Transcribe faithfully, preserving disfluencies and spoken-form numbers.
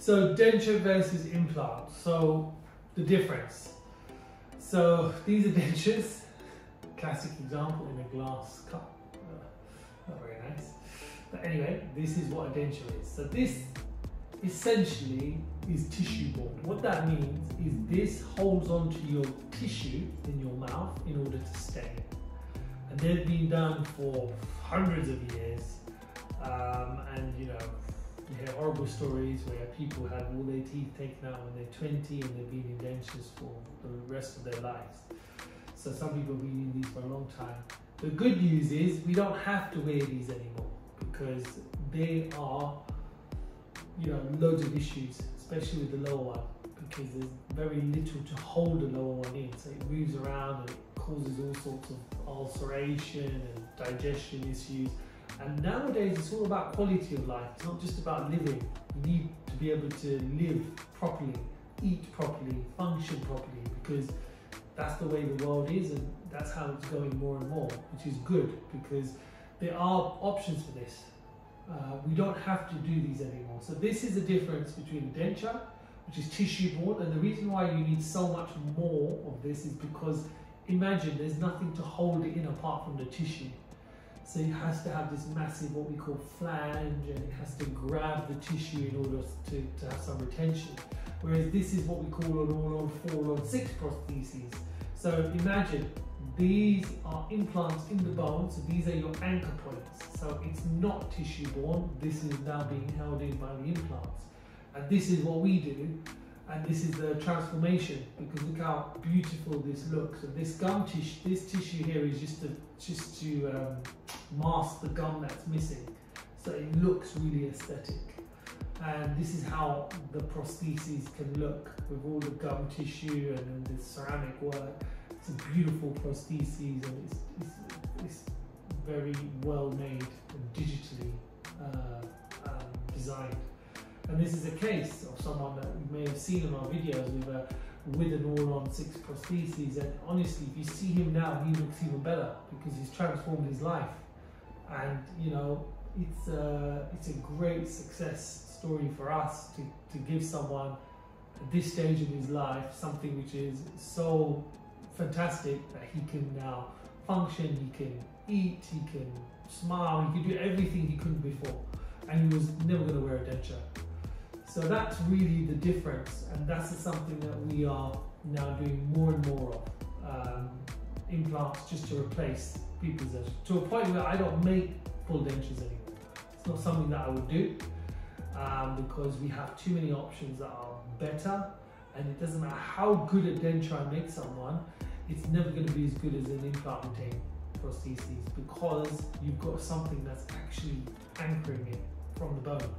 So denture versus implant, so the difference. So these are dentures, classic example in a glass cup, uh, not very nice. But anyway, this is what a denture is. So this essentially is tissue board. What that means is this holds on to your tissue in your mouth in order to stay it. And they've been done for hundreds of years, um, and you know, you hear horrible stories where people have all their teeth taken out when they're twenty and they've been in dentures for the rest of their lives. So some people have been in these for a long time. The good news is we don't have to wear these anymore because they are, you know, loads of issues, especially with the lower one, because there's very little to hold the lower one in. So it moves around and it causes all sorts of ulceration and digestion issues. And nowadays it's all about quality of life. It's not just about living. You need to be able to live properly, eat properly, function properly, because that's the way the world is and that's how it's going more and more, which is good because there are options for this. Uh, we don't have to do these anymore. So this is the difference between denture, which is tissue board, and the reason why you need so much more of this is because imagine there's nothing to hold it in apart from the tissue. So it has to have this massive, what we call flange, and it has to grab the tissue in order to, to have some retention. Whereas this is what we call an all on four, all on six prostheses. So imagine these are implants in the bone, so these are your anchor points. So it's not tissue borne, this is now being held in by the implants. And this is what we do, and this is the transformation, because look how beautiful this looks. So this gum tissue, this tissue here is just to, just to um, mask the gum that's missing, so it looks really aesthetic. And this is how the prostheses can look with all the gum tissue and then the ceramic work. It's a beautiful prostheses, and it's, it's, it's very well made and digitally uh, um, designed. And this is a case of someone that you may have seen in our videos with a with an all on six prostheses, and honestly if you see him now he looks even better because he's transformed his life. And you know, it's a, it's a great success story for us to, to give someone at this stage of his life something which is so fantastic that he can now function, he can eat, he can smile, he can do everything he couldn't before, and he was never going to wear a denture. So that's really the difference, and that's something that we are now doing more and more of. Um, implants just to replace people's dentures, to a point where I don't make full dentures anymore. It's not something that I would do um, because we have too many options that are better, and it doesn't matter how good a denture I make someone, it's never going to be as good as an implant retained prostheses because you've got something that's actually anchoring it from the bone.